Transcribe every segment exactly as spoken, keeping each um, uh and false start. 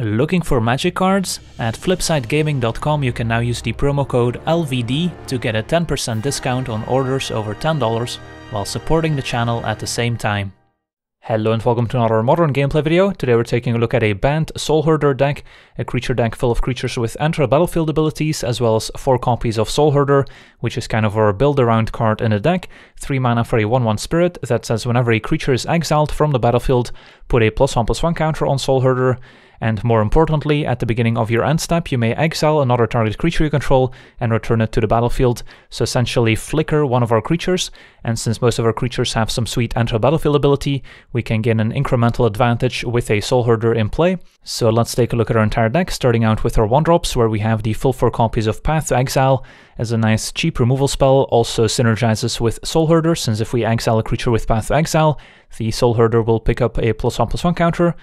Looking for magic cards? At flipside gaming dot com you can now use the promo code L V D to get a ten percent discount on orders over ten dollars while supporting the channel at the same time. Hello and welcome to another modern gameplay video. Today we're taking a look at a banned Soul Herder deck, a creature deck full of creatures with enter battlefield abilities as well as four copies of Soul Herder, which is kind of our build around card in the deck, three mana for a one one spirit that says whenever a creature is exiled from the battlefield, put a plus one plus one counter on Soul Herder. And more importantly, at the beginning of your end step, you may exile another target creature you control and return it to the battlefield, so essentially flicker one of our creatures, and since most of our creatures have some sweet enter battlefield ability, we can gain an incremental advantage with a Soul Herder in play. So let's take a look at our entire deck, starting out with our one drops, where we have the full four copies of Path to Exile as a nice cheap removal spell, also synergizes with Soul Herder, since if we exile a creature with Path to Exile, the Soul Herder will pick up a plus one plus one counter.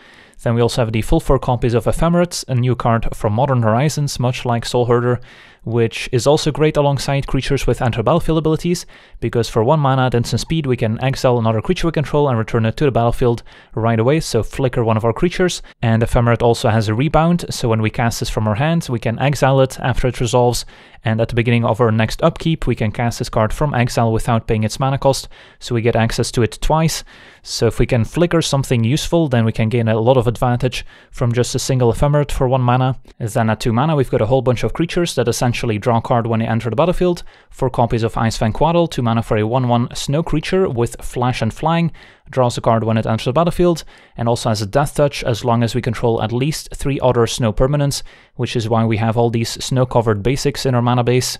Then we also have the full four copies of Ephemerate, a new card from Modern Horizons, much like Soul Herder, which is also great alongside creatures with enter battlefield abilities, because for one mana at instant speed we can exile another creature we control and return it to the battlefield right away, so flicker one of our creatures. And Ephemerate also has a rebound, so when we cast this from our hand, we can exile it after it resolves, and at the beginning of our next upkeep we can cast this card from exile without paying its mana cost, so we get access to it twice. So if we can flicker something useful, then we can gain a lot of advantage from just a single Ephemerate for one mana. Then at two mana we've got a whole bunch of creatures that essentially draw a card when they enter the battlefield, four copies of Icefang Quaddle, two mana for a one one snow creature with flash and flying, draws a card when it enters the battlefield, and also has a death touch as long as we control at least three other snow permanents, which is why we have all these snow covered basics in our mana base.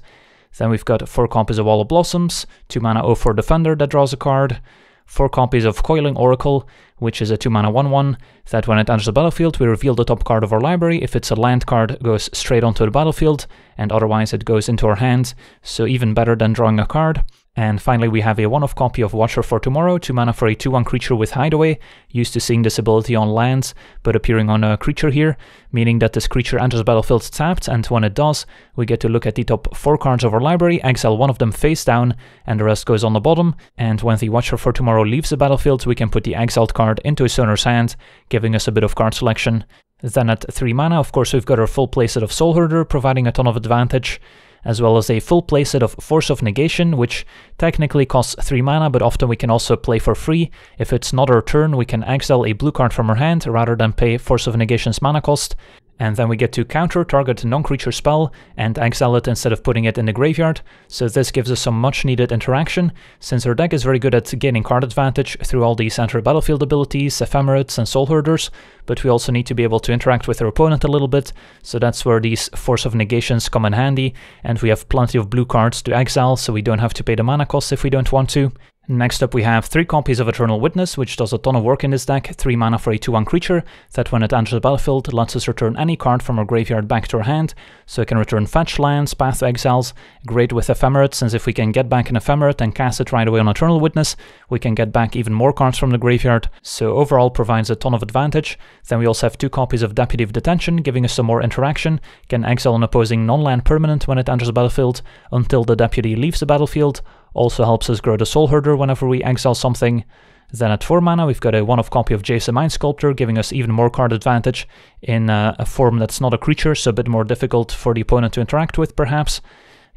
Then we've got four copies of Wall of Blossoms, two mana oh four defender that draws a card, four copies of Coiling Oracle, which is a two mana one one, that when it enters the battlefield we reveal the top card of our library. If it's a land card, it goes straight onto the battlefield, and otherwise it goes into our hand, so even better than drawing a card. And finally we have a one-off copy of Watcher for Tomorrow, two mana for a two one creature with Hideaway, used to seeing this ability on lands, but appearing on a creature here, meaning that this creature enters the battlefield tapped, and when it does, we get to look at the top four cards of our library, exile one of them face down, and the rest goes on the bottom, and when the Watcher for Tomorrow leaves the battlefield, we can put the exiled card into his owner's hand, giving us a bit of card selection. Then at three mana, of course, we've got our full playset of Soul Herder, providing a ton of advantage, as well as a full playset of Force of Negation, which technically costs three mana, but often we can also play for free. If it's not our turn, we can exile a blue card from our hand rather than pay Force of Negation's mana cost, and then we get to counter target non-creature spell and exile it instead of putting it in the graveyard, so this gives us some much needed interaction, since our deck is very good at gaining card advantage through all these enter battlefield abilities, Ephemerates and Soul Herders, but we also need to be able to interact with our opponent a little bit, so that's where these Force of Negations come in handy, and we have plenty of blue cards to exile, so we don't have to pay the mana cost if we don't want to. Next up we have three copies of Eternal Witness, which does a ton of work in this deck, three mana for a two one creature, that when it enters the battlefield lets us return any card from our graveyard back to our hand, so it can return fetch lands, Path to Exiles, great with Ephemerate, since if we can get back an Ephemerate and cast it right away on Eternal Witness, we can get back even more cards from the graveyard, so overall provides a ton of advantage. Then we also have two copies of Deputy of Detention, giving us some more interaction, can exile an opposing non-land permanent when it enters the battlefield until the Deputy leaves the battlefield, also helps us grow the Soul Herder whenever we exile something. Then at four mana we've got a one-off copy of Jace's Mind Sculptor, giving us even more card advantage in uh, a form that's not a creature, so a bit more difficult for the opponent to interact with perhaps.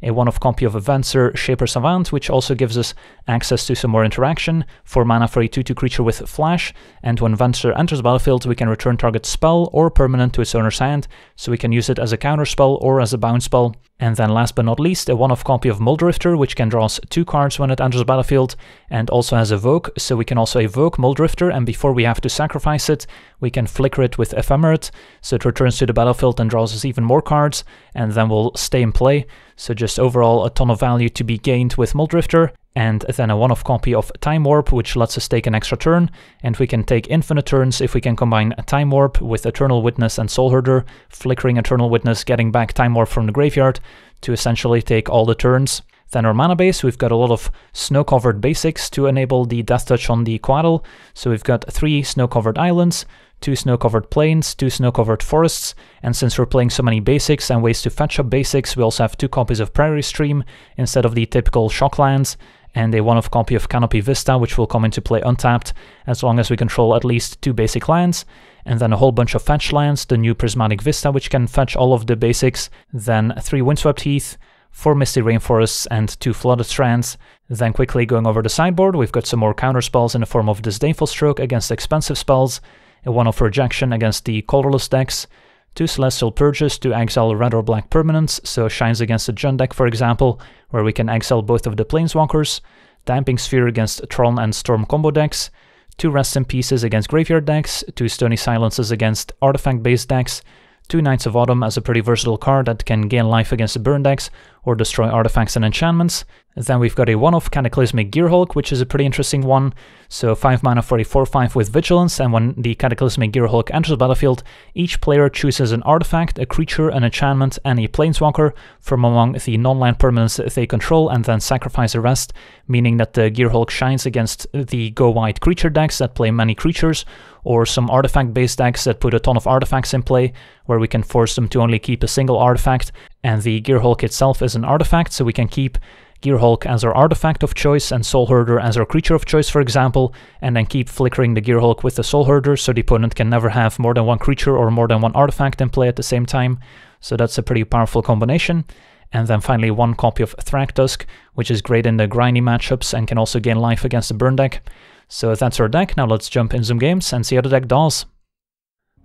A one-off copy of Avancer Shaper Savant, which also gives us access to some more interaction, four mana for a two two creature with flash, and when Avancer enters the battlefield we can return target spell or permanent to its owner's hand, so we can use it as a counter spell or as a bounce spell. And then last but not least, a one-off copy of Mulldrifter, which can draw us two cards when it enters the battlefield, and also has Evoke, so we can also Evoke Mulldrifter, and before we have to sacrifice it, we can flicker it with Ephemerate, so it returns to the battlefield and draws us even more cards, and then we'll stay in play. So just overall a ton of value to be gained with Mulldrifter. And then a one-off copy of Time Warp, which lets us take an extra turn, and we can take infinite turns if we can combine Time Warp with Eternal Witness and Soul Herder, flickering Eternal Witness, getting back Time Warp from the graveyard to essentially take all the turns. Then our mana base, we've got a lot of snow-covered basics to enable the Death Touch on the Quaddle, so we've got three snow-covered islands, two snow-covered plains, two snow-covered forests, and since we're playing so many basics and ways to fetch up basics, we also have two copies of Prairie Stream instead of the typical shocklands, and a one-off copy of Canopy Vista, which will come into play untapped as long as we control at least two basic lands, and then a whole bunch of fetch lands, the new Prismatic Vista, which can fetch all of the basics, then three Windswept Heath, four Misty Rainforests and two Flooded Strands. Then quickly going over the sideboard, we've got some more counter spells in the form of Disdainful Stroke against expensive spells, a one-off Rejection against the colorless decks, two Celestial Purges to exile red or black permanents, so Shines against the Jund deck for example, where we can exile both of the Planeswalkers, Damping Sphere against Tron and Storm combo decks, two Rest in Pieces against graveyard decks, two Stony Silences against artifact-based decks, two Knights of Autumn as a pretty versatile card that can gain life against the burn decks or destroy artifacts and enchantments. Then we've got a one-off Cataclysmic Gearhulk, which is a pretty interesting one. So five mana for a four five with Vigilance, and when the Cataclysmic Gearhulk enters the battlefield, each player chooses an artifact, a creature, an enchantment, and a planeswalker from among the non-land permanents they control, and then sacrifice the rest, meaning that the Gearhulk shines against the go-wide creature decks that play many creatures, or some artifact-based decks that put a ton of artifacts in play, where we can force them to only keep a single artifact, and the Gearhulk itself is an artifact, so we can keep Gearhulk as our artifact of choice and Soul Herder as our creature of choice for example, and then keep flickering the Gearhulk with the Soul Herder so the opponent can never have more than one creature or more than one artifact in play at the same time, so that's a pretty powerful combination. And then finally one copy of Thragtusk, which is great in the grindy matchups and can also gain life against the burn deck. So that's our deck. Now let's jump in some games and see how the deck does.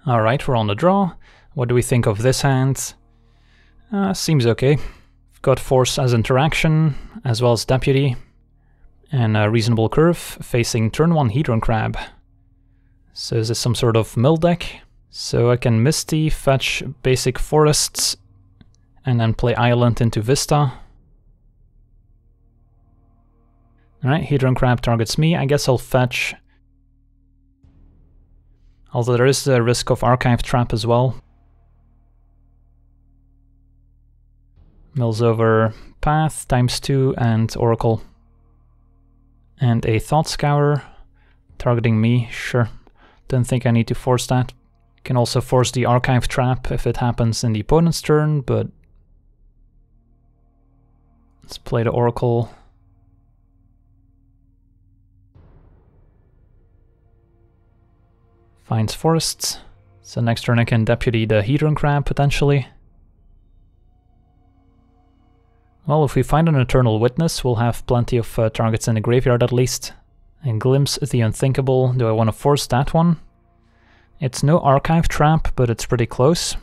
Alright, we're on the draw. What do we think of this hand? Uh, seems okay. We've got Force as Interaction, as well as Deputy, and a reasonable curve, facing turn one Hedron Crab. So is this some sort of mill deck? So I can Misty, fetch basic forests, and then play Island into Vista. Alright, Hedron Crab targets me. I guess I'll fetch. Although there is the risk of Archive Trap as well. Mills over Path, times two, and Oracle. And a Thought Scour targeting me, sure. Don't think I need to force that. Can also force the Archive Trap if it happens in the opponent's turn, but let's play the Oracle. Finds Forests, so next turn I can Deputy the Hedron Crab, potentially. Well, if we find an Eternal Witness, we'll have plenty of uh, targets in the graveyard at least. And Glimpse the Unthinkable, do I want to force that one? It's no Archive Trap, but it's pretty close.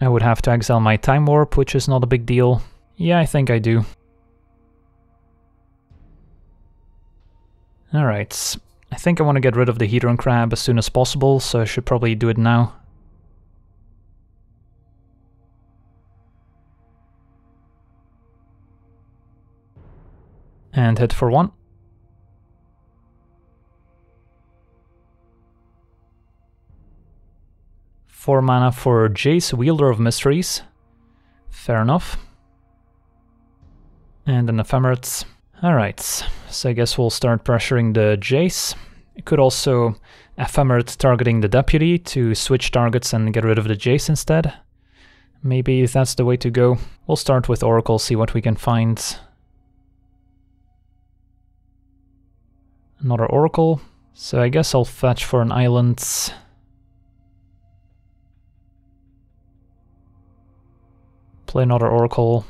I would have to exile my Time Warp, which is not a big deal. Yeah, I think I do. Alright. I think I want to get rid of the Hedron Crab as soon as possible, so I should probably do it now. And hit for one. Four mana for Jace, Wielder of Mysteries. Fair enough. And an Ephemerate. Alright, so I guess we'll start pressuring the Jace. I could also Ephemerate targeting the Deputy to switch targets and get rid of the Jace instead. Maybe that's the way to go. We'll start with Oracle, see what we can find. Another Oracle, so I guess I'll fetch for an Island. Play another Oracle.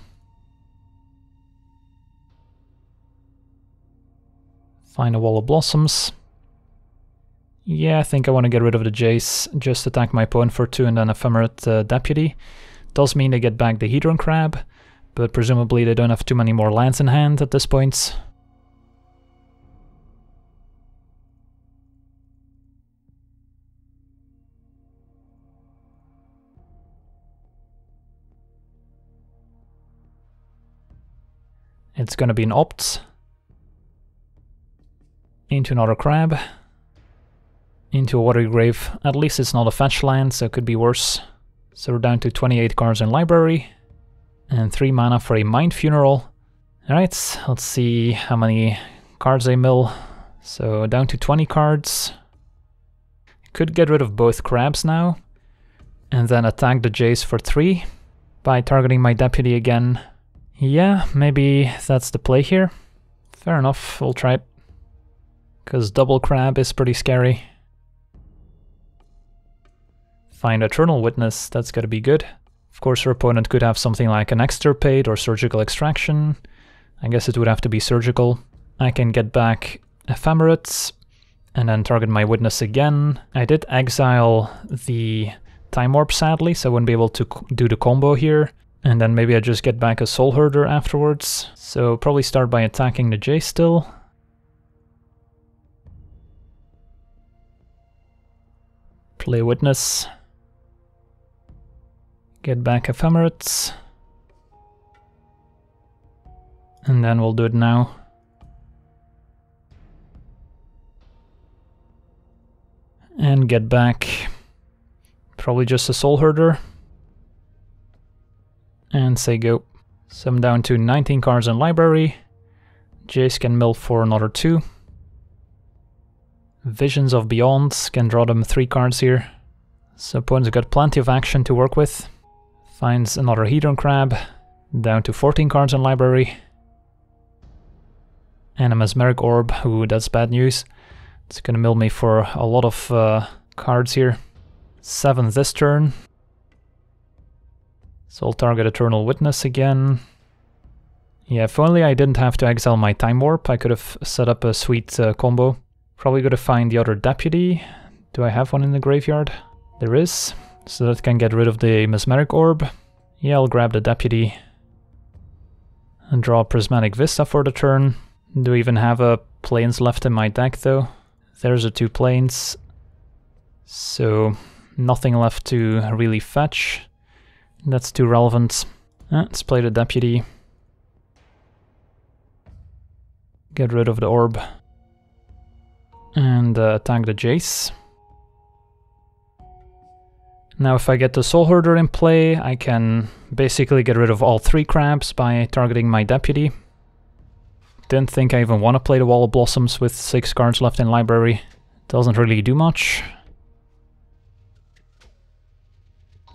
Find a Wall of Blossoms. Yeah, I think I want to get rid of the Jace, just attack my opponent for two and then Ephemerate uh, Deputy. Does mean they get back the Hedron Crab, but presumably they don't have too many more lands in hand at this point. It's gonna be an opt. Into another Crab, into a Watery Grave. At least it's not a fetch land, so it could be worse. So we're down to twenty-eight cards in library, and three mana for a Mind Funeral. Alright, let's see how many cards they mill. So down to twenty cards. Could get rid of both Crabs now, and then attack the Jace for three by targeting my Deputy again. Yeah, maybe that's the play here. Fair enough, we'll try it. Because double crab is pretty scary. Find Eternal Witness, that's gotta be good. Of course, her opponent could have something like an Extirpate or Surgical Extraction. I guess it would have to be Surgical. I can get back Ephemerate, and then target my Witness again. I did exile the Time Warp, sadly, so I wouldn't be able to do the combo here. And then maybe I just get back a Soul Herder afterwards. So probably start by attacking the Jace still. Play Witness. Get back Ephemerates. And then we'll do it now. And get back probably just a Soul Herder. And say go. So I'm down to nineteen cards in library. Jace can mill for another two. Visions of Beyond, can draw them three cards here. So opponent's got plenty of action to work with. Finds another Hedron Crab, down to fourteen cards in library. And a Mesmeric Orb, ooh, that's bad news. It's gonna mill me for a lot of uh, cards here. Seven this turn. So I'll target Eternal Witness again. Yeah, if only I didn't have to exile my Time Warp, I could have set up a sweet uh, combo. Probably gotta find the other deputy. Do I have one in the graveyard? There is, so that can get rid of the Mesmeric Orb. Yeah, I'll grab the deputy and draw Prismatic Vista for the turn. Do I even have a planes left in my deck though? There's the two planes, so nothing left to really fetch. That's too relevant. Let's play the deputy. Get rid of the orb. And uh, attack the Jace. Now if I get the Soul Herder in play, I can basically get rid of all three crabs by targeting my deputy. Didn't think I even want to play the Wall of Blossoms with six cards left in library. Doesn't really do much.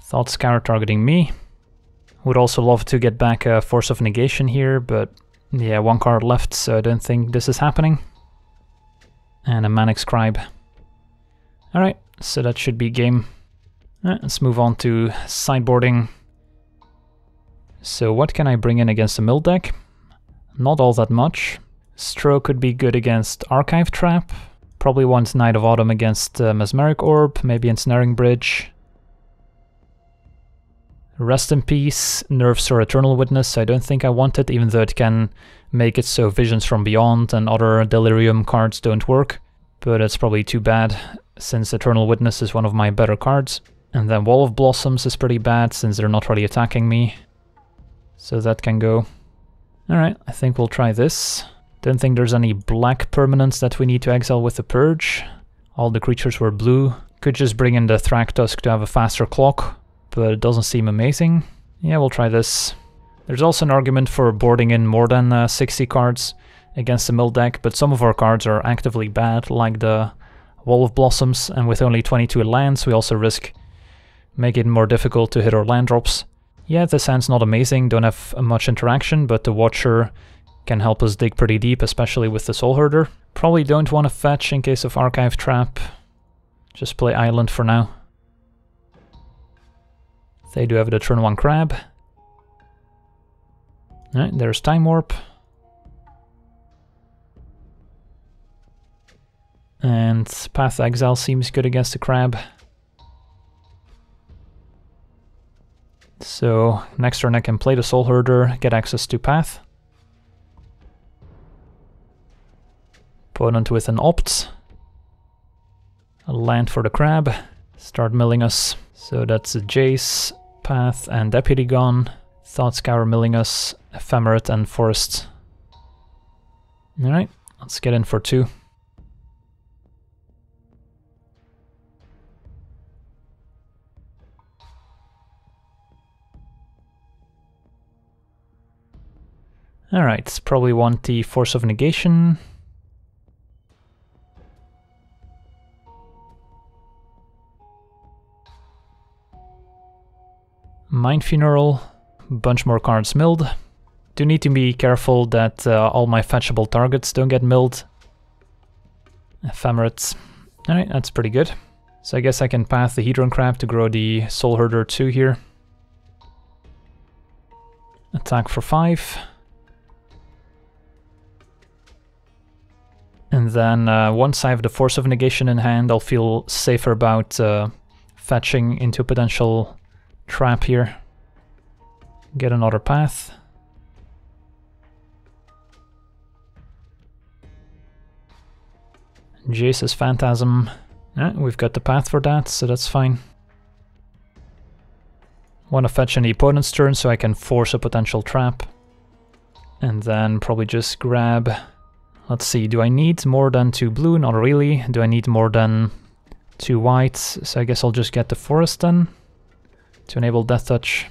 Thought Scour targeting me. Would also love to get back a Force of Negation here, but yeah, one card left, so I don't think this is happening. And a Manic Scribe. Alright, so that should be game. Let's move on to sideboarding. So what can I bring in against the mill deck? Not all that much. Stroke could be good against Archive Trap. Probably want Knight of Autumn against uh, Mesmeric Orb, maybe Ensnaring Bridge. Rest in Peace nerfs or Eternal Witness, I don't think I want it, even though it can make it so Visions from Beyond and other Delirium cards don't work. But it's probably too bad, since Eternal Witness is one of my better cards. And then Wall of Blossoms is pretty bad, since they're not really attacking me. So that can go. Alright, I think we'll try this. Don't think there's any black permanents that we need to exile with the Purge. All the creatures were blue. Could just bring in the Thragtusk to have a faster clock, but it doesn't seem amazing. Yeah, we'll try this. There's also an argument for boarding in more than uh, sixty cards against the mill deck, but some of our cards are actively bad, like the Wall of Blossoms, and with only twenty-two lands we also risk making it more difficult to hit our land drops. Yeah, this hand's not amazing, don't have much interaction, but the Watcher can help us dig pretty deep, especially with the Soul Herder. Probably don't want to fetch in case of Archive Trap. Just play Island for now. They do have the turn one crab. Alright, there's Time Warp. And Path Exile seems good against the crab. So next turn I can play the Soul Herder, get access to Path. Opponent with an opt. A land for the crab. Start milling us. So that's a Jace, Path and Deputy gone. Thought Scour milling us, Ephemerate and Forest. Alright, let's get in for two. Alright, probably want the Force of Negation. Mind Funeral, bunch more cards milled. do need to be careful that uh, all my fetchable targets don't get milled. Ephemerates. Alright, that's pretty good. So I guess I can path the Hedron Crab to grow the Soul Herder two here. Attack for five. And then uh, once I have the Force of Negation in hand, I'll feel safer about uh, fetching into a potential trap here. Get another path. Jace's Phantasm. Yeah, we've got the path for that, so that's fine. Want to fetch in the opponent's turn so I can force a potential trap. And then probably just grab... Let's see, do I need more than two blue? Not really. Do I need more than two whites? So I guess I'll just get the forest then to enable Death Touch.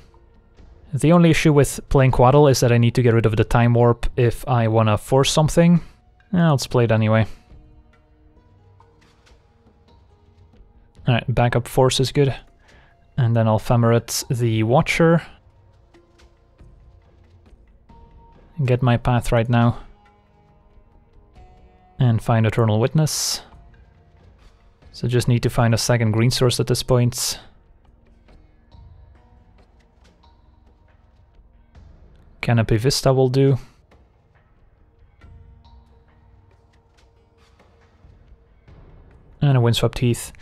The only issue with playing Quaddle is that I need to get rid of the Time Warp if I want to force something. Yeah, let's play it anyway. Alright, backup force is good. And then I'll Ephemerate the Watcher. Get my path right now. And find Eternal Witness. So just need to find a second green source at this point. Canopy Vista will do. And a Windswept Heath.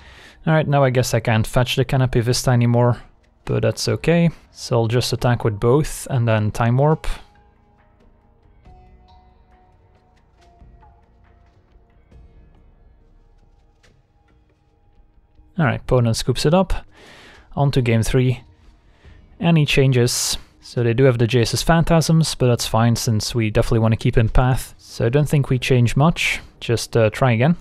Alright, now I guess I can't fetch the Canopy Vista anymore, but that's okay. So I'll just attack with both and then Time Warp. Alright, opponent scoops it up. On to game three. Any changes? So they do have the Jace's Phantasms, but that's fine since we definitely want to keep in path. So I don't think we change much. Just uh, try again.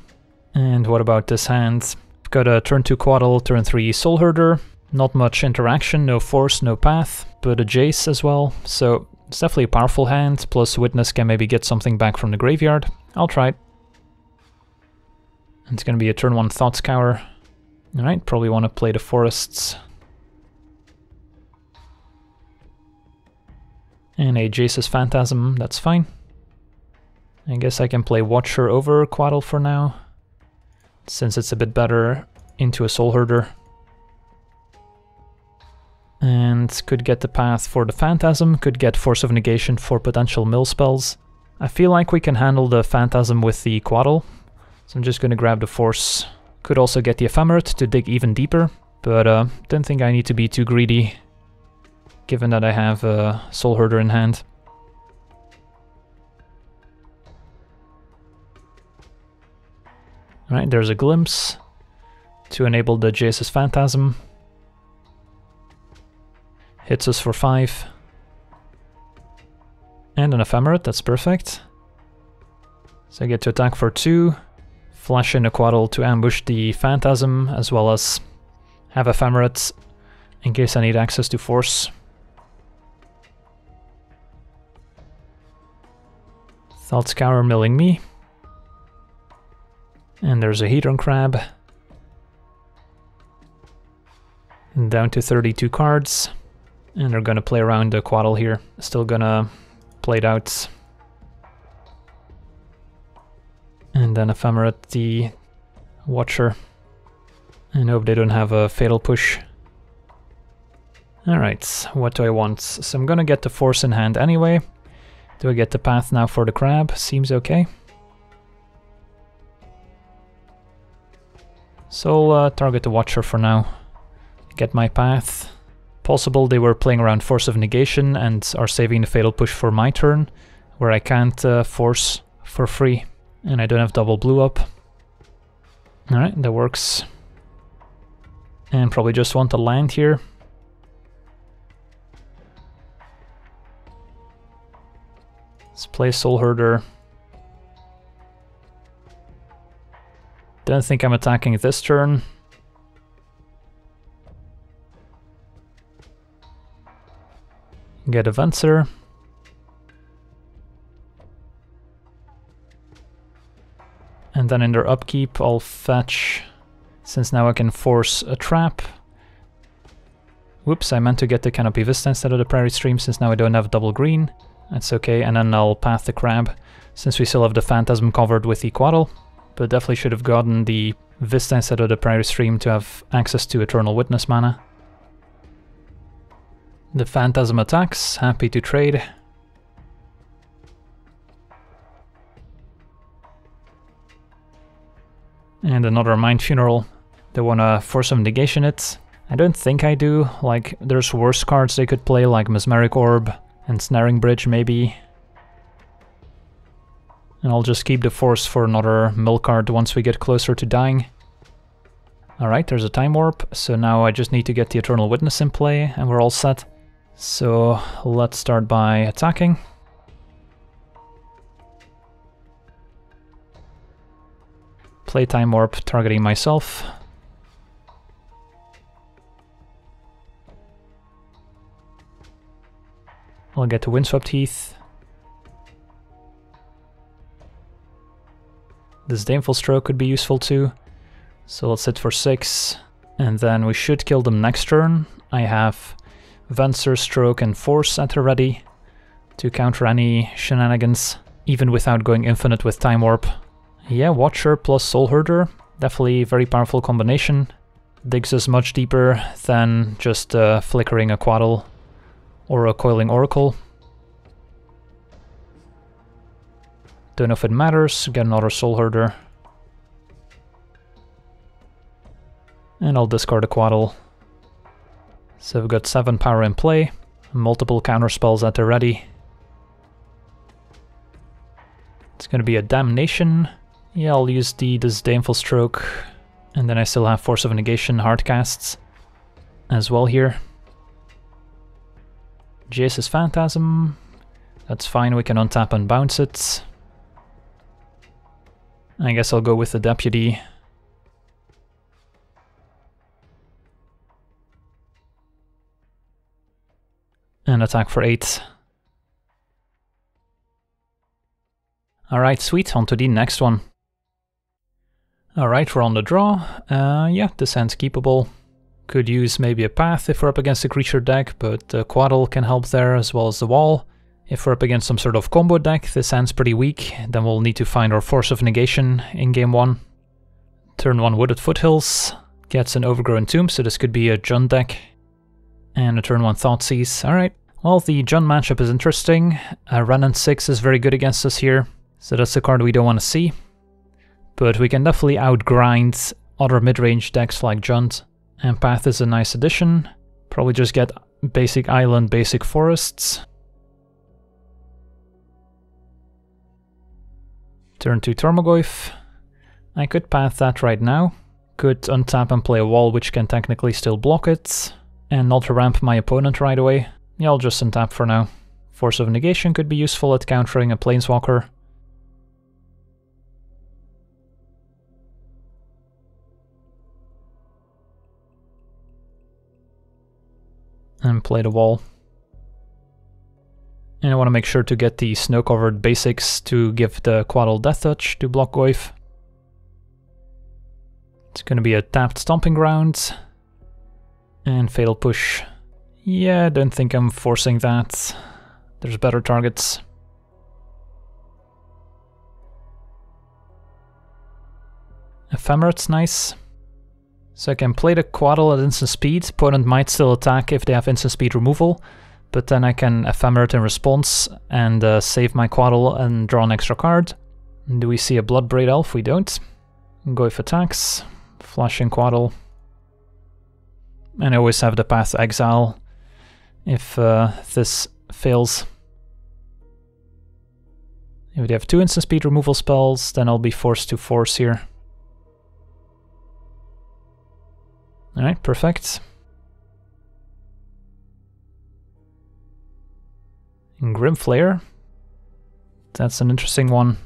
And what about this hand? We've got a turn two Quaddle, turn three Soul Herder. Not much interaction, no force, no path. But a Jace as well. So it's definitely a powerful hand, plus Witness can maybe get something back from the graveyard. I'll try it. It's gonna be a turn one Thought Scour. Alright, probably want to play the forests. And a Jace's Phantasm, that's fine. I guess I can play Watcher over Quaddle for now, since it's a bit better into a Soul Herder. And could get the path for the Phantasm, could get Force of Negation for potential mill spells. I feel like we can handle the Phantasm with the Quaddle, so I'm just going to grab the Force. Could also get the Ephemerate to dig even deeper, but uh, don't think I need to be too greedy, given that I have a Soul Herder in hand. Alright, there's a glimpse to enable the Jace's Phantasm. Hits us for five. And an Ephemerate, that's perfect. So I get to attack for two. Flash in a Quaddle to ambush the Phantasm, as well as have Ephemerate in case I need access to Force. Thought Scour milling me. And there's a Hedron Crab. And down to thirty-two cards. And they're gonna play around the Quaddle here. Still gonna play it out. And then Ephemerate the Watcher. And hope they don't have a Fatal Push. Alright, what do I want? So I'm gonna get the Force in hand anyway. Do I get the path now for the Crab? Seems okay. So I'll uh, target the Watcher for now. Get my path. Possible they were playing around Force of Negation and are saving the Fatal Push for my turn, where I can't uh, force for free. And I don't have double blue up. Alright, that works. And probably just want to land here. Let's play Soul Herder. Don't think I'm attacking this turn. Get a Venser. And then in their upkeep I'll fetch, since now I can force a trap. Whoops, I meant to get the Canopy Vista instead of the Prairie Stream, since now I don't have double green. That's okay, and then I'll path the crab, since we still have the Phantasm covered with the Quaddle, but definitely should have gotten the Vista instead of the Prairie Stream to have access to Eternal Witness mana. The Phantasm attacks, happy to trade. And another Mind Funeral. They wanna Force of Negation it. I don't think I do, like, there's worse cards they could play, like Mesmeric Orb, Ensnaring Bridge maybe. And I'll just keep the Force for another mill card once we get closer to dying. Alright, there's a Time Warp, so now I just need to get the Eternal Witness in play, and we're all set. So let's start by attacking. Play Time Warp, targeting myself. I'll get to Windswept Heath. Disdainful Stroke could be useful too. So let's hit for six, and then we should kill them next turn. I have Venser, Stroke and Force at the ready to counter any shenanigans, even without going infinite with Time Warp. Yeah, Watcher plus Soul Herder, definitely a very powerful combination. Digs us much deeper than just uh, flickering a Quaddle or a Coiling Oracle. Don't know if it matters, get another Soul Herder. And I'll discard a Quaddle. So we've got seven power in play, multiple counter spells at the ready. It's gonna be a Damnation. Yeah, I'll use the Disdainful Stroke, and then I still have Force of Negation hard casts as well here. Jace's Phantasm, that's fine, we can untap and bounce it. I guess I'll go with the Deputy. And attack for eight. Alright, sweet, on to the next one. Alright, we're on the draw. Uh, yeah, this hand's keepable. Could use maybe a path if we're up against a creature deck, but the Quaddle can help there as well as the Wall. If we're up against some sort of combo deck, this hand's pretty weak, then we'll need to find our Force of Negation in game one. Turn one Wooded Foothills, gets an Overgrown Tomb, so this could be a Jund deck. And a turn one Thoughtseize, alright. Well, the Jund matchup is interesting. Uh, Renan six is very good against us here, so that's a card we don't want to see. But we can definitely outgrind other mid-range decks like Jund. And Path is a nice addition. Probably just get basic island, basic forests. Turn to Tarmogoyf. I could path that right now. Could untap and play a Wall, which can technically still block it. And not ramp my opponent right away. Yeah, I'll just untap for now. Force of Negation could be useful at countering a Planeswalker. And play the Wall. And I want to make sure to get the snow-covered basics to give the Quaddle Death Touch to block Goyf. It's going to be a tapped Stomping Ground. And Fatal Push. Yeah, I don't think I'm forcing that. There's better targets. Ephemerate's nice. So I can play the Quaddle at instant speed, opponent might still attack if they have instant speed removal, but then I can Ephemerate in response and uh, save my Quaddle and draw an extra card. Do we see a Bloodbraid Elf? We don't. Goyf attacks, flashing Quaddle. And I always have the Path to Exile if uh, this fails. If they have two instant speed removal spells, then I'll be forced to force here. Alright, perfect. And Grimflayer. That's an interesting one.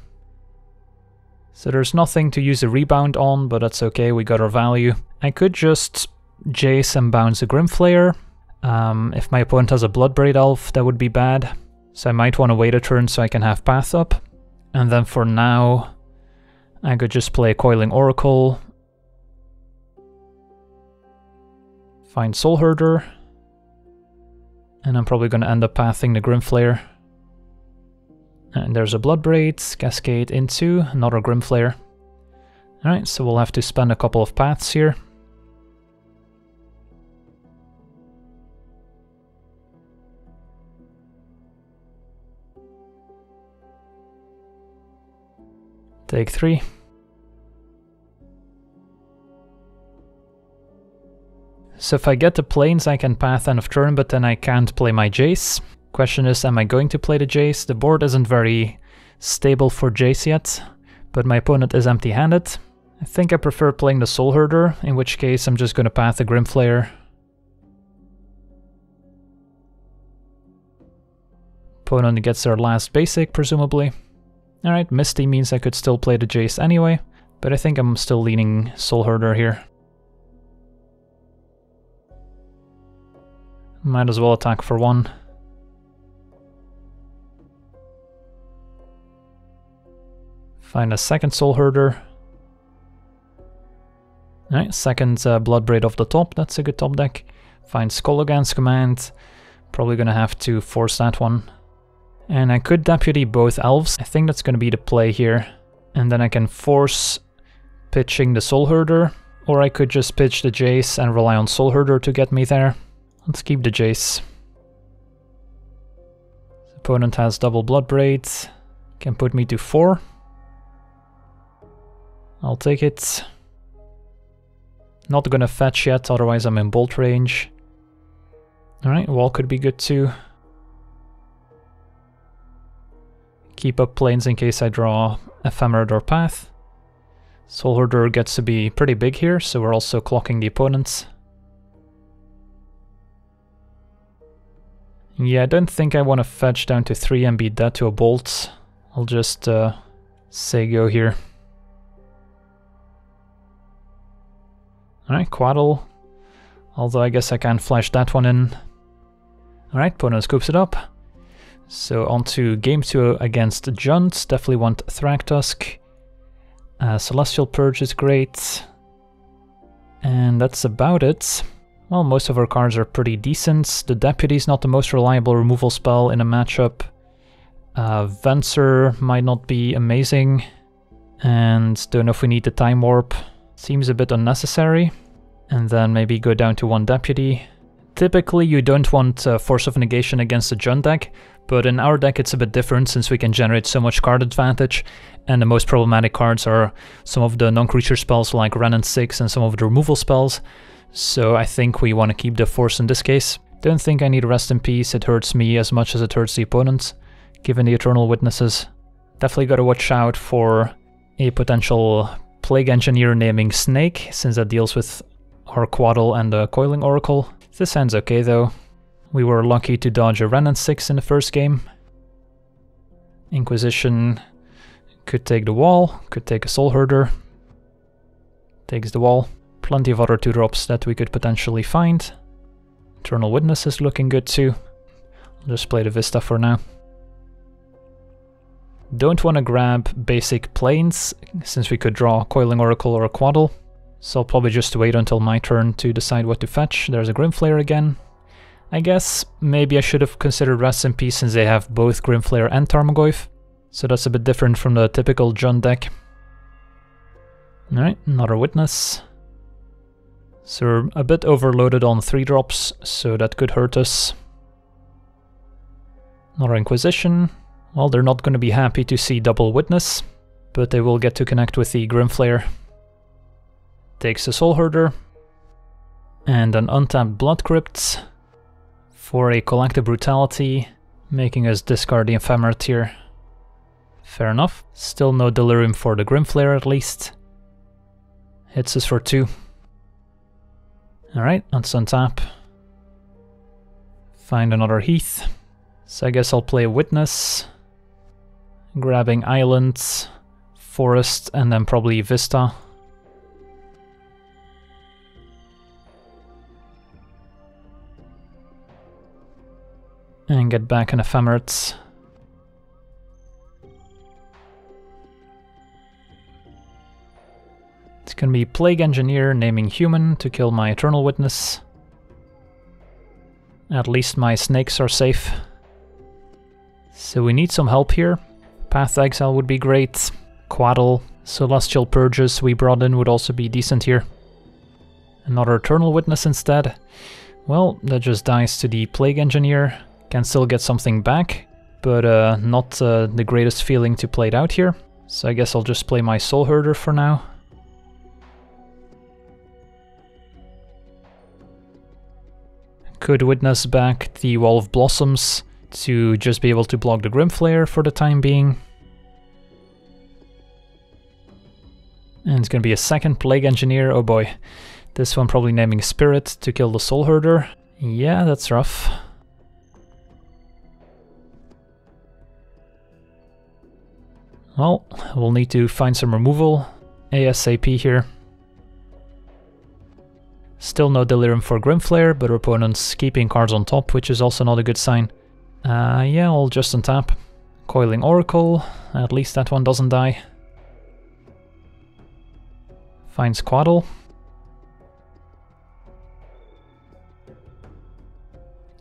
So there's nothing to use a rebound on, but that's okay, we got our value. I could just Jace and bounce a Grimflayer. Um, if my opponent has a Bloodbraid Elf, that would be bad. So I might want to wait a turn so I can have Path up. And then for now, I could just play Coiling Oracle. Find Soul Herder, and I'm probably going to end up pathing the Grimflayer. And there's a Bloodbraid, Cascade into, another Grimflayer. Alright, so we'll have to spend a couple of paths here. Take three. So if I get the planes, I can path end of turn, but then I can't play my Jace. Question is, am I going to play the Jace? The board isn't very stable for Jace yet, but my opponent is empty-handed. I think I prefer playing the Soul Herder, in which case I'm just going to path the Grimflayer. Opponent gets their last basic, presumably. Alright, Misty means I could still play the Jace anyway, but I think I'm still leaning Soul Herder here. Might as well attack for one. Find a second Soul Herder. Alright, second uh, Bloodbraid off the top, that's a good top deck. Find Kolaghan's Command, probably gonna have to force that one. And I could deputy both elves, I think that's going to be the play here. And then I can force pitching the Soul Herder, or I could just pitch the Jace and rely on Soul Herder to get me there. Let's keep the Jace. Opponent has double Bloodbraid, can put me to four. I'll take it. Not going to fetch yet, otherwise I'm in bolt range. Alright, wall could be good too. Keep up planes in case I draw Ephemerate or Path. Soul Herder gets to be pretty big here, so we're also clocking the opponents. Yeah, I don't think I want to fetch down to three and beat that to a bolt. I'll just uh, say go here. Alright, Quaddle. Although I guess I can flash that one in. Alright, opponent scoops it up. So on to game two against Junt, definitely want Thragtusk. Uh, Celestial Purge is great. And that's about it. Well, most of our cards are pretty decent. The Deputy's not the most reliable removal spell in a matchup. Uh, Venser might not be amazing. And don't know if we need the Time Warp. Seems a bit unnecessary. And then maybe go down to one Deputy. Typically you don't want uh, Force of Negation against a Junt deck, but in our deck it's a bit different since we can generate so much card advantage, and the most problematic cards are some of the non-creature spells like Renan six and some of the removal spells, so I think we want to keep the Force in this case. Don't think I need Rest in Peace, it hurts me as much as it hurts the opponent, given the Eternal Witnesses. Definitely gotta watch out for a potential Plague Engineer naming Snake, since that deals with our Quaddle and the Coiling Oracle. This hand's okay though. We were lucky to dodge a Renan six in the first game. Inquisition could take the wall, could take a Soul Herder. Takes the wall. Plenty of other two drops that we could potentially find. Eternal Witness is looking good too. I'll just play the Vista for now. Don't want to grab basic planes, since we could draw a Coiling Oracle or a Quaddle. So I'll probably just wait until my turn to decide what to fetch. There's a Grimflayer again. I guess maybe I should have considered Rest in Peace since they have both Grimflayer and Tarmogoyf. So that's a bit different from the typical Junt deck. Alright, another Witness. So we're a bit overloaded on three drops, so that could hurt us. Another Inquisition. Well, they're not going to be happy to see double Witness, but they will get to connect with the Grimflayer. Takes a Soul Herder, and an untapped Blood Crypt for a Collective Brutality, making us discard the Ephemerate here. Fair enough, still no Delirium for the Grimflayer at least. Hits us for two. Alright, let's untap. Find another Heath, so I guess I'll play Witness, grabbing Islands, Forest, and then probably Vista. And get back an Ephemerate. It's gonna be Plague Engineer naming Human to kill my Eternal Witness. At least my snakes are safe. So we need some help here. Path to Exile would be great. Quaddle, Celestial Purges we brought in would also be decent here. Another Eternal Witness instead. Well, that just dies to the Plague Engineer. Can still get something back, but uh, not uh, the greatest feeling to play it out here. So I guess I'll just play my Soul Herder for now. Could witness back the Wall of Blossoms to just be able to block the Grimflayer for the time being. And it's gonna be a second Plague Engineer, oh boy. This one probably naming Spirit to kill the Soul Herder. Yeah, that's rough. Well, we'll need to find some removal ASAP here. Still no Delirium for Grimflayer, but our opponent's keeping cards on top, which is also not a good sign. Uh, yeah, I'll just untap. Coiling Oracle, at least that one doesn't die. Finds Quaddle.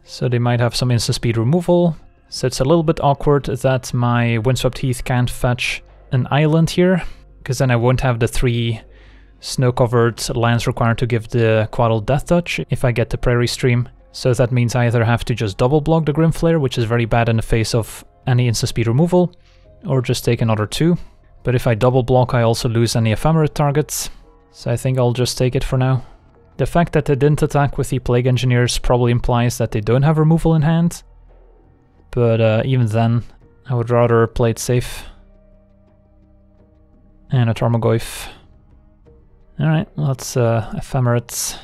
So they might have some instant speed removal. So it's a little bit awkward that my Windswept Heath can't fetch an island here, because then I won't have the three snow-covered lands required to give the Quaddle Death Touch if I get the Prairie Stream. So that means I either have to just double block the Grimflayer, which is very bad in the face of any instant speed removal, or just take another two. But if I double block, I also lose any Ephemerate targets, so I think I'll just take it for now. The fact that they didn't attack with the Plague Engineers probably implies that they don't have removal in hand, but uh, even then, I would rather play it safe. And a Tarmogoyf. Alright, let's uh, Ephemerates.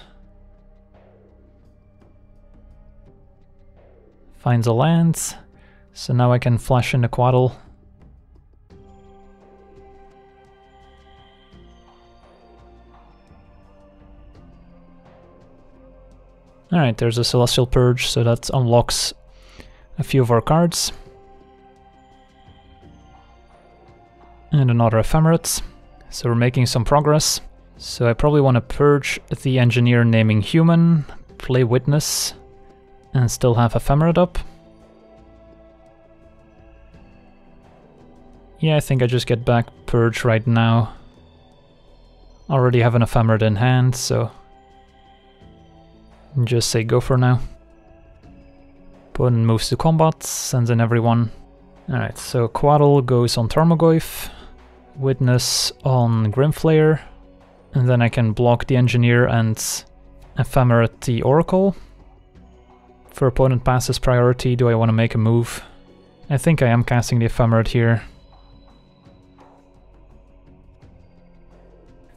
Finds a land, so now I can flash in the Quaddle. Alright, there's a Celestial Purge, so that unlocks a few of our cards. And another Ephemerate, so we're making some progress. So I probably want to purge the Engineer naming Human, play Witness, and still have Ephemerate up. Yeah, I think I just get back Purge right now. Already have an Ephemerate in hand, so just say go for now. Opponent moves to combat, sends in everyone. Alright, so Quaddle goes on Tarmogoyf, Witness on Grimflayer. And then I can block the Engineer and Ephemerate the Oracle. For opponent passes priority, do I want to make a move? I think I am casting the Ephemerate here.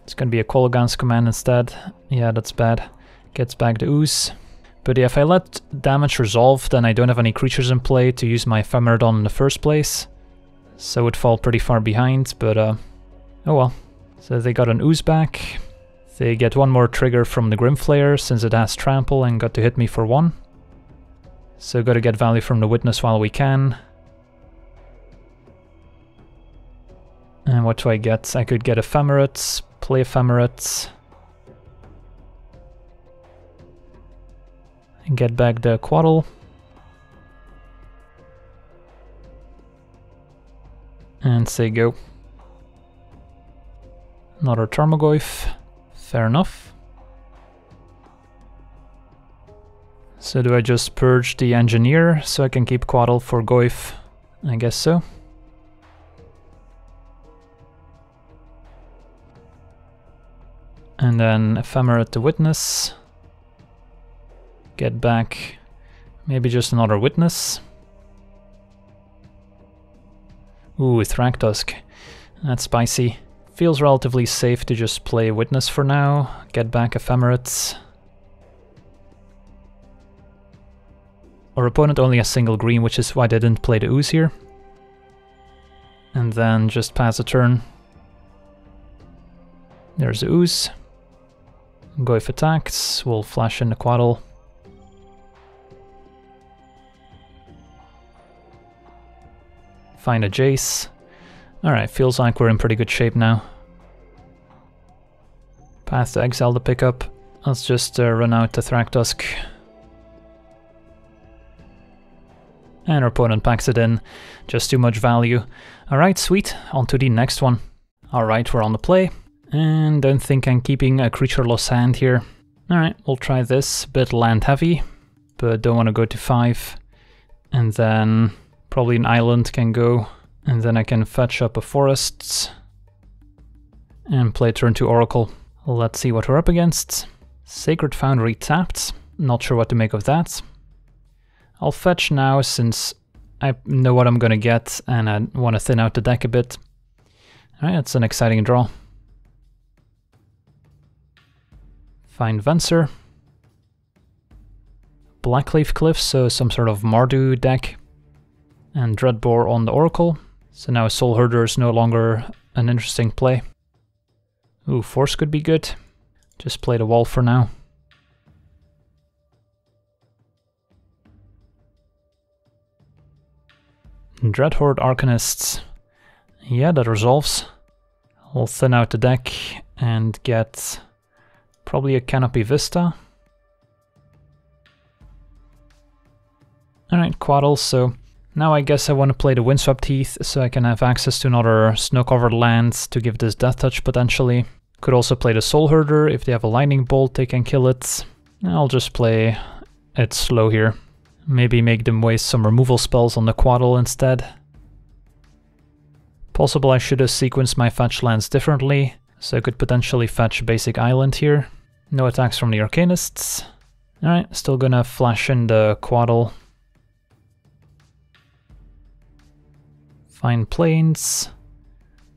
It's gonna be a Kolaghan's Command instead. Yeah, that's bad. Gets back the Ooze. But yeah, if I let damage resolve, then I don't have any creatures in play to use my Ephemerate on in the first place. So it would fall pretty far behind, but uh, oh well. So they got an Ooze back. They get one more trigger from the Grimflayer since it has Trample and got to hit me for one. So gotta get value from the Witness while we can. And what do I get? I could get Ephemerate, play Ephemerate, and get back the Quaddle. And say go. Another Tarmogoyf, fair enough. So do I just purge the Engineer so I can keep Quaddle for Goyf? I guess so. And then Ephemerate the Witness. Get back maybe just another Witness. Ooh, Thragtusk, that's spicy. Feels relatively safe to just play Witness for now, get back Ephemerates. Our opponent only has single green, which is why they didn't play the Ooze here. And then just pass a turn. There's the Ooze. Goyf attacks, we'll flash in the Quaddle. Find a Jace. Alright, feels like we're in pretty good shape now. Path to Exile to pick up. Let's just uh, run out to Thragtusk. and our opponent packs it in. Just too much value. Alright, sweet, on to the next one. Alright, we're on the play, and don't think I'm keeping a creature lost hand here. Alright, we'll try this, bit land heavy, but don't want to go to five. And then probably an island can go, and then I can fetch up a forest and play turn two Oracle. Let's see what we're up against. Sacred Foundry tapped, not sure what to make of that. I'll fetch now since I know what I'm gonna get and I want to thin out the deck a bit. Alright, that's an exciting draw. Find Venser. Blackleaf Cliffs, so some sort of Mardu deck. And Dreadbore on the Oracle. So now Soul Herder is no longer an interesting play. Ooh, Force could be good. Just play the wall for now. Dreadhorde Arcanists. Yeah, that resolves. We'll thin out the deck and get probably a Canopy Vista. Alright, Quaddle, so now I guess I want to play the Windswept Heath so I can have access to another snow-covered land to give this Death Touch potentially. Could also play the Soul Herder. If they have a Lightning Bolt, they can kill it. I'll just play it slow here. Maybe make them waste some removal spells on the Quaddle instead. Possible I should have sequenced my fetch lands differently, so I could potentially fetch basic island here. No attacks from the Arcanists. Alright, still gonna flash in the Quaddle. Find Plains.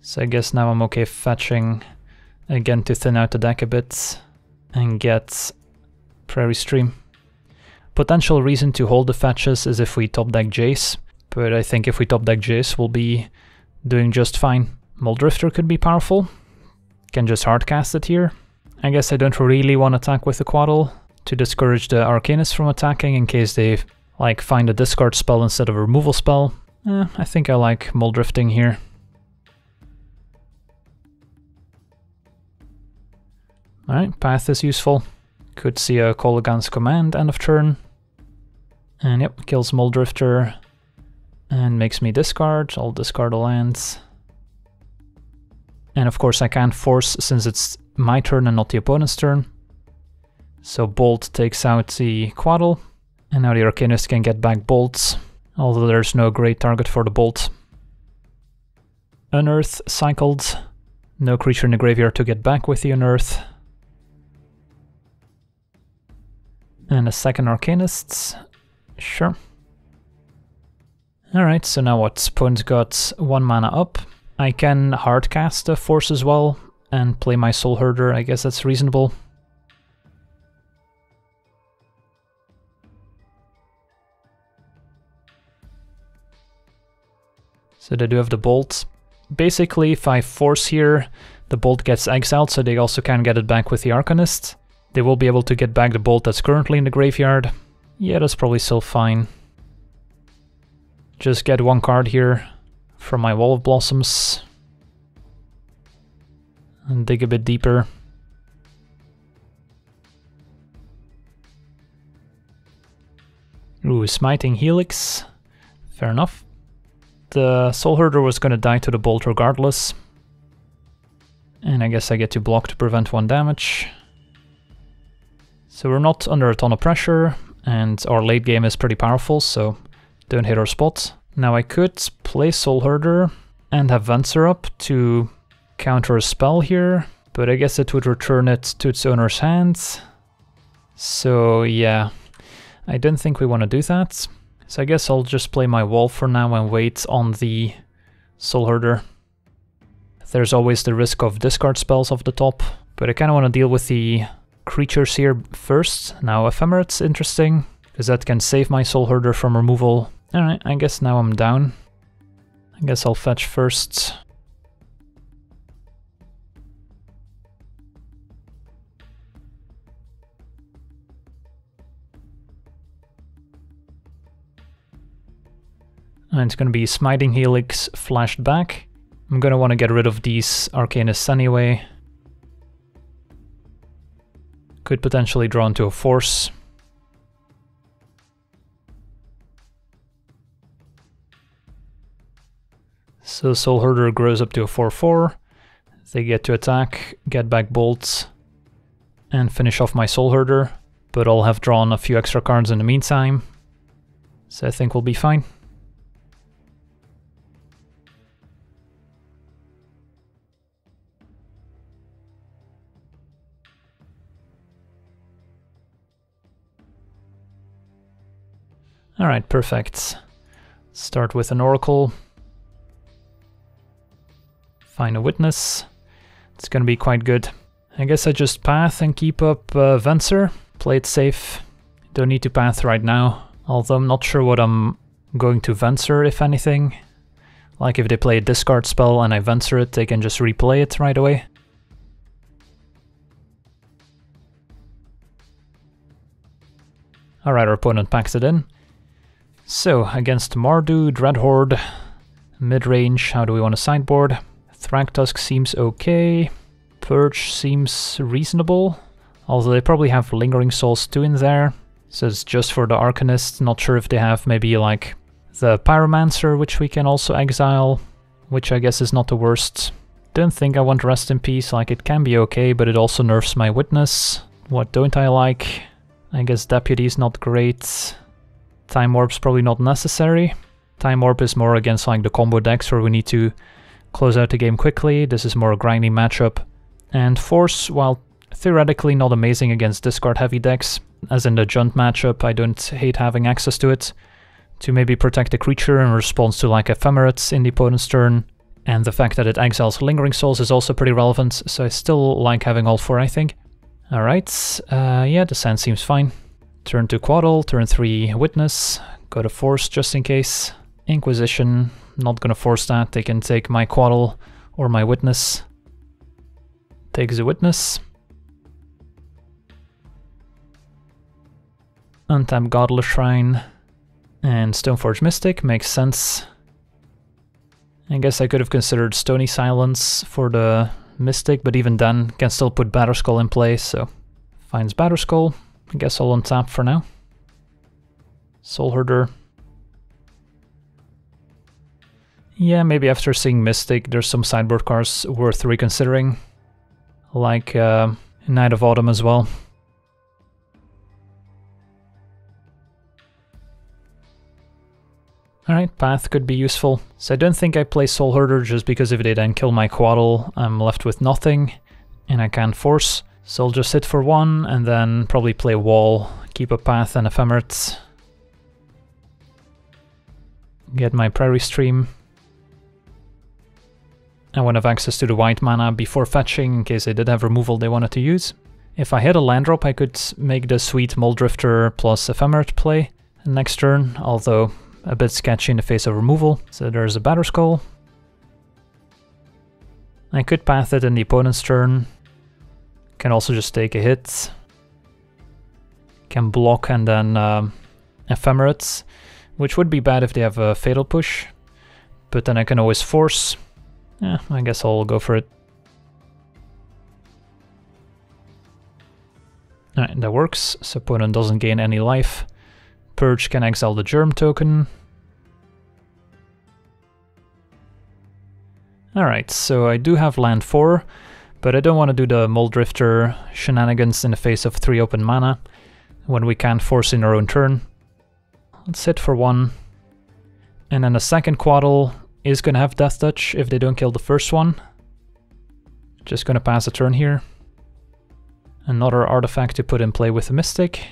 So I guess now I'm okay fetching again to thin out the deck a bit and get Prairie Stream. Potential reason to hold the fetches is if we top deck Jace, but I think if we top deck Jace we'll be doing just fine. Mulldrifter could be powerful, can just hardcast it here. I guess I don't really want to attack with the Quaddle to discourage the Arcanists from attacking in case they like find a discard spell instead of a removal spell. Eh, I think I like Mulldrifting here. Alright, Path is useful. Could see a Kolaghan's Command end of turn. And yep, kills Mulldrifter and makes me discard. I'll discard a land. And of course I can't force since it's my turn and not the opponent's turn. So Bolt takes out the Quaddle. And now the Arcanist can get back Bolts, although there's no great target for the Bolt. Unearth cycled. No creature in the graveyard to get back with the Unearth. And a second Arcanist, sure. Alright, so now what? Opponent's got one mana up. I can hardcast the Force as well and play my Soul Herder, I guess that's reasonable. So they do have the Bolt. Basically, if I Force here, the Bolt gets exiled, so they also can get it back with the Arcanist. They will be able to get back the Bolt that's currently in the graveyard. Yeah, that's probably still fine. Just get one card here from my Wall of Blossoms. And dig a bit deeper. Ooh, Smiting Helix. Fair enough. The Soul Herder was gonna die to the Bolt regardless. And I guess I get to block to prevent one damage. So we're not under a ton of pressure, and our late game is pretty powerful, so don't hit our spots. Now I could play Soul Herder and have Venser up to counter a spell here, but I guess it would return it to its owner's hand. So yeah, I don't think we want to do that. So I guess I'll just play my wall for now and wait on the Soul Herder. There's always the risk of discard spells off the top, but I kind of want to deal with the creatures here first. Now Ephemerate's interesting, because that can save my Soul Herder from removal. Alright, I guess now I'm down. I guess I'll fetch first. And it's gonna be Smiting Helix flashed back. I'm gonna want to get rid of these Arcanists anyway. Could potentially draw into a Force. So Soul Herder grows up to a four four. They get to attack, get back bolts, and finish off my Soul Herder, but I'll have drawn a few extra cards in the meantime, so I think we'll be fine. Alright, perfect. Start with an Oracle. Find a Witness. It's gonna be quite good. I guess I just path and keep up uh, Venser. Play it safe. Don't need to path right now. Although I'm not sure what I'm going to Venser, if anything. Like if they play a discard spell and I Venser it, they can just replay it right away. Alright, our opponent packs it in. So, against Mardu, Dreadhorde, mid-range, how do we want to sideboard? Thragtusk seems okay, Purge seems reasonable, although they probably have Lingering Souls too in there, so it's just for the Arcanist. Not sure if they have maybe like the Pyromancer, which we can also exile, which I guess is not the worst. Don't think I want Rest in Peace, like it can be okay, but it also nerfs my Witness. What don't I like? I guess Deputy is not great. Time Warp's probably not necessary. Time Warp is more against like the combo decks where we need to close out the game quickly. This is more a grinding matchup. And Force, while theoretically not amazing against discard heavy decks, as in the Junt matchup, I don't hate having access to it, to maybe protect a creature in response to like Ephemerates in the opponent's turn. And the fact that it exiles Lingering Souls is also pretty relevant, so I still like having all four, I think. Alright, uh, yeah, the sand seems fine. Turn two Quaddle, turn three Witness, go to Force just in case. Inquisition, not gonna force that, they can take my Quaddle or my Witness. Take the Witness. Untap Godless Shrine and Stoneforge Mystic, makes sense. I guess I could have considered Stony Silence for the Mystic, but even then can still put Batterskull in play, so finds Batterskull. I guess I'll untap for now. Soul Herder. Yeah, maybe after seeing Mystic, there's some sideboard cards worth reconsidering. Like uh, Knight of Autumn as well. Alright, Path could be useful. So I don't think I play Soul Herder just because if they then kill my Quaddle, I'm left with nothing and I can't Force. So I'll just hit for one, and then probably play Wall, keep a Path and Ephemerate. Get my Prairie Stream. I want to have access to the white mana before fetching, in case they did have removal they wanted to use. If I hit a land drop, I could make the sweet Mulldrifter plus Ephemerate play next turn, although a bit sketchy in the face of removal. So there's a Batterskull. I could Path it in the opponent's turn. Can also just take a hit, can block and then um, Ephemerates, which would be bad if they have a Fatal Push, but then I can always Force. Yeah, I guess I'll go for it. Alright, that works, so opponent doesn't gain any life. Purge can exile the Germ token. Alright, so I do have land four. But I don't want to do the Mulldrifter shenanigans in the face of three open mana when we can't Force in our own turn. Let's hit for one. And then the second Quaddle is going to have Death Touch if they don't kill the first one. Just going to pass a turn here. Another artifact to put in play with the Mystic.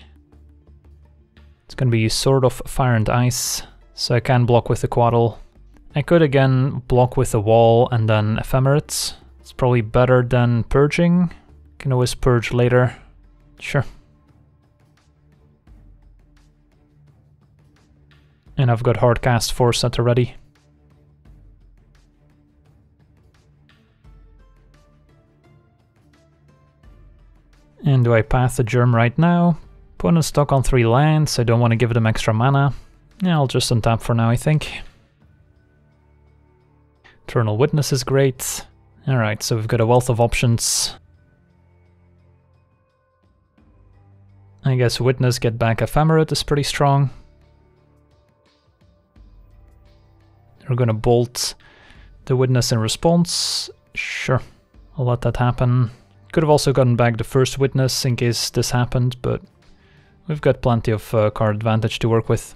It's going to be Sword of Fire and Ice, so I can block with the Quaddle. I could again block with the Wall and then Ephemerates. It's probably better than purging. Can always purge later. Sure. And I've got Hardcast Force at the ready. And do I path the Germ right now? Opponent's stuck on three lands, I don't want to give them extra mana. Yeah, I'll just untap for now, I think. Eternal Witness is great. Alright, so we've got a wealth of options. I guess Witness, get back Ephemerate is pretty strong. They're gonna bolt. the witness in response. Sure, I'll let that happen. Could have also gotten back the first witness in case this happened, but we've got plenty of uh, card advantage to work with.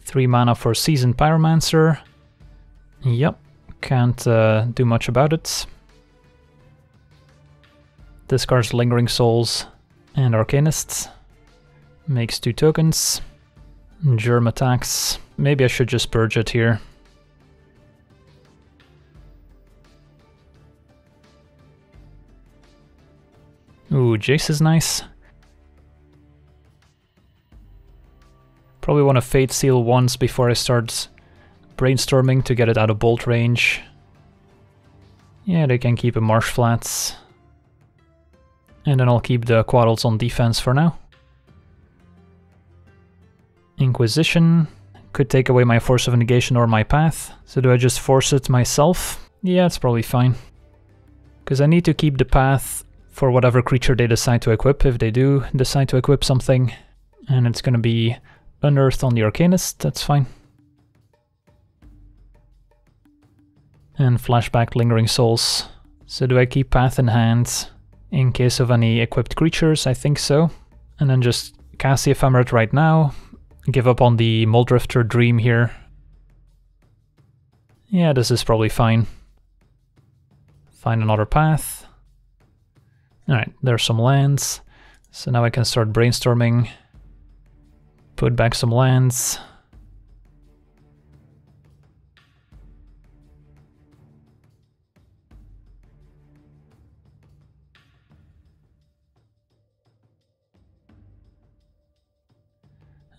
Three mana for Seasoned Pyromancer. Yep, can't uh, do much about it. Discards Lingering Souls and Arcanists. Makes two tokens. Germ attacks. Maybe I should just purge it here. Ooh, Jace is nice. Probably want to Fate Seal once before I start brainstorming to get it out of bolt range. Yeah, they can keep a Marsh Flats. And then I'll keep the Quaddles on defense for now. Inquisition. Could take away my Force of Negation or my Path. So do I just force it myself? Yeah, it's probably fine. Because I need to keep the Path for whatever creature they decide to equip, if they do decide to equip something. And it's gonna be Unearthed on the Arcanist, that's fine. And Flashback Lingering Souls. So do I keep Path in hand in case of any equipped creatures? I think so. And then just cast the Ephemerate right now. Give up on the Mulldrifter Dream here. Yeah, this is probably fine. Find another Path. Alright, there's some lands, so now I can start brainstorming. Put back some lands.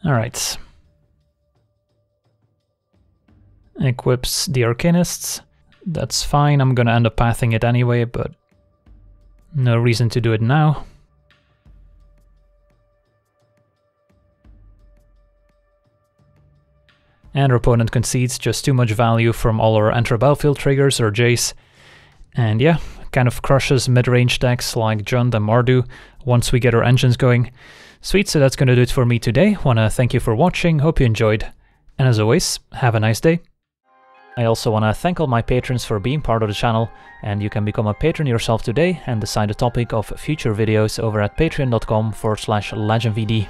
Alright. Equips the Arcanists. That's fine, I'm gonna end up pathing it anyway, but no reason to do it now. And our opponent concedes just too much value from all our Enter Battlefield triggers or Jace. And yeah, kind of crushes mid-range decks like Jund and Mardu once we get our engines going. Sweet, so that's gonna do it for me today. Wanna thank you for watching, hope you enjoyed. And as always, have a nice day. I also want to thank all my patrons for being part of the channel, and you can become a patron yourself today and decide the topic of future videos over at patreon dot com forward slash legendvd.